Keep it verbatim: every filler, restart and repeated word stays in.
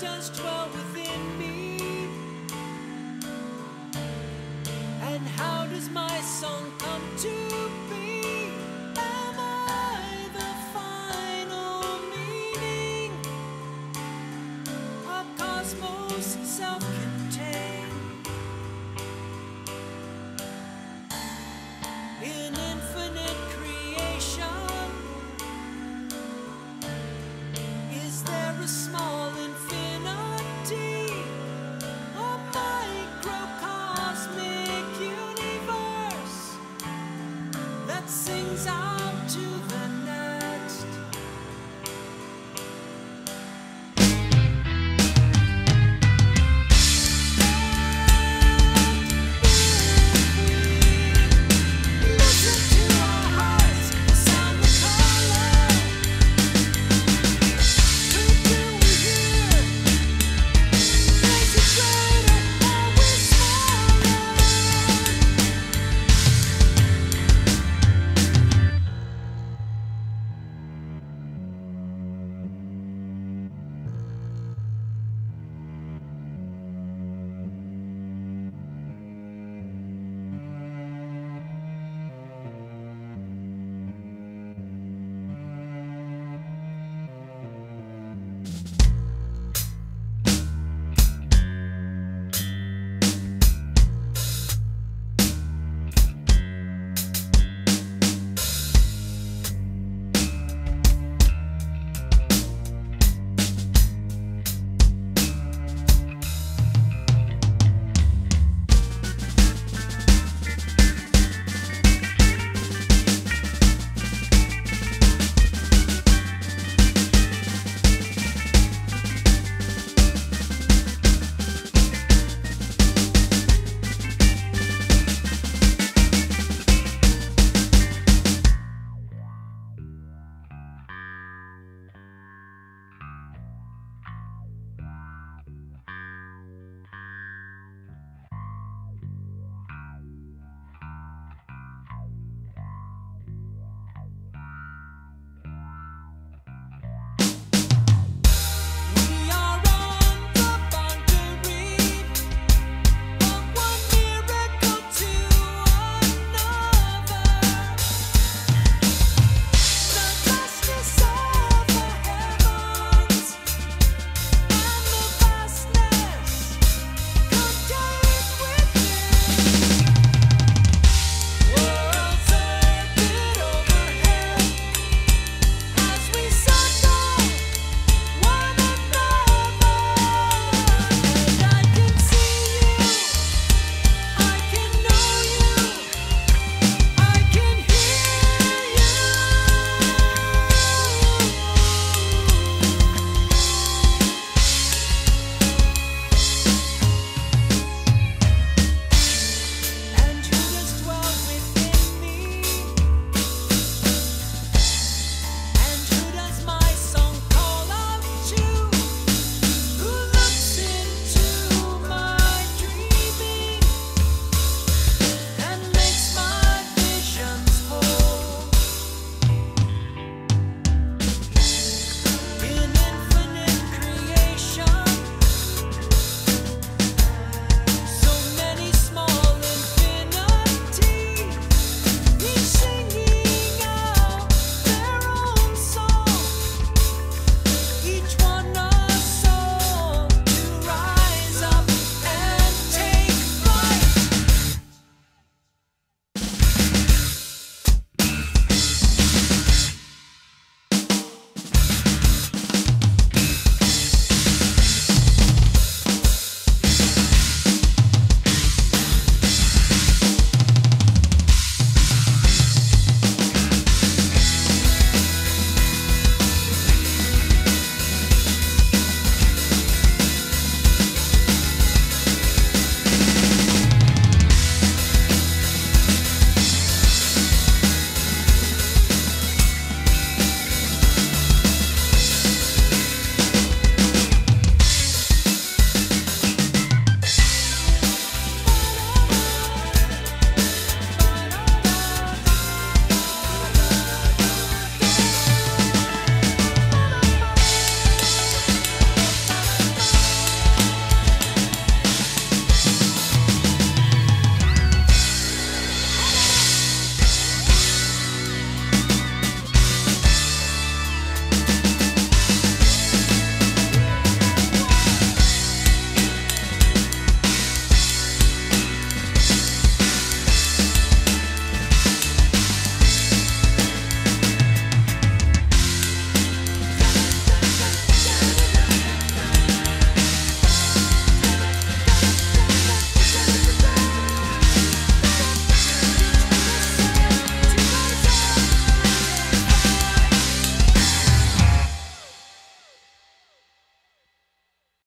does dwell within me? And how does my song come to be? Am I the final meaning of cosmos self-care?